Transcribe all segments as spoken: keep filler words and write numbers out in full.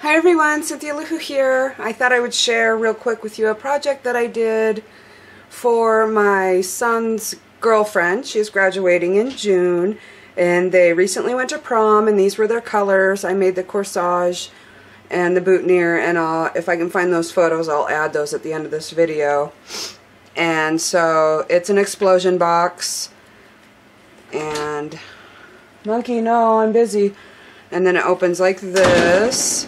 Hi everyone, Cynthia Luhu here. I thought I would share real quick with you a project that I did for my son's girlfriend. She's graduating in June and they recently went to prom, and these were their colors. I made the corsage and the boutonniere, and I'll, if I can find those photos, I'll add those at the end of this video. And so it's an explosion box. And monkey, no, I'm busy. And then it opens like this.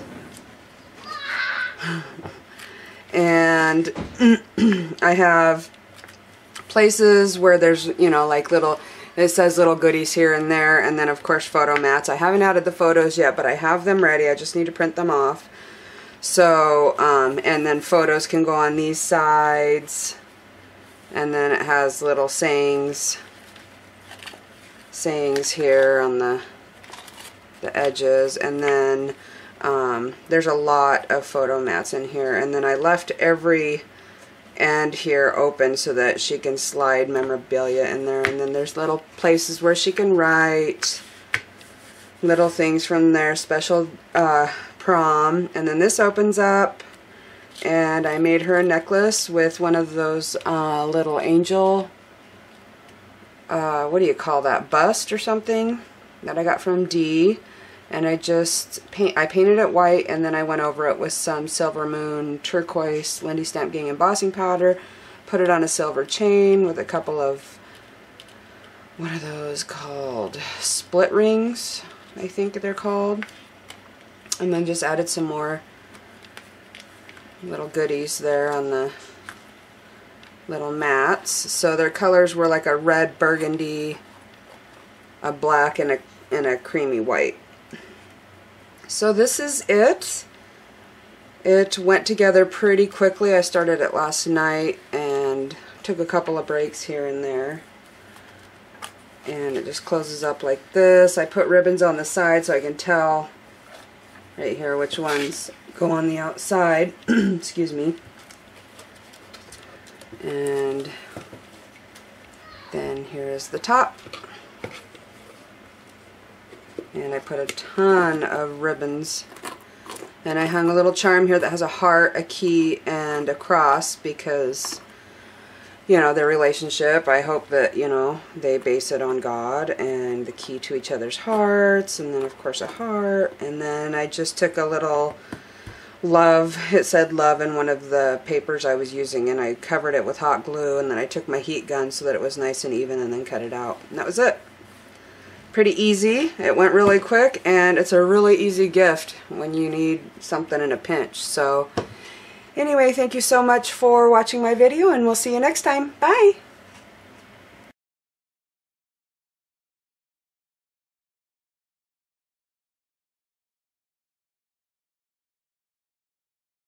And I have places where there's, you know, like little, it says little goodies here and there, and then of course photo mats. I haven't added the photos yet, but I have them ready. I just need to print them off. So, um, and then photos can go on these sides, and then it has little sayings, sayings here on the, the edges, and then Um, there's a lot of photo mats in here, and then I left every end here open so that she can slide memorabilia in there, and then there's little places where she can write little things from their special uh, prom. And then this opens up, and I made her a necklace with one of those uh, little angel, uh, what do you call that, bust or something that I got from Dee. And I just paint, I painted it white, and then I went over it with some Silver Moon Turquoise Lindy Stamp Gang embossing powder, put it on a silver chain with a couple of, what are those called, split rings, I think they're called, and then just added some more little goodies there on the little mats. So their colors were like a red, burgundy, a black, and a, and a creamy white. So this is it. It went together pretty quickly. I started it last night and took a couple of breaks here and there. And it just closes up like this. I put ribbons on the side so I can tell right here which ones go on the outside. Excuse me. And then here is the top. And I put a ton of ribbons, and I hung a little charm here that has a heart, a key, and a cross, because, you know, their relationship, I hope that, you know, they base it on God and the key to each other's hearts, and then of course a heart. And then I just took a little love, it said love in one of the papers I was using, and I covered it with hot glue, and then I took my heat gun so that it was nice and even, and then cut it out, and that was it. Pretty easy. It went really quick, and it's a really easy gift when you need something in a pinch. So anyway, thank you so much for watching my video, and we'll see you next time. Bye!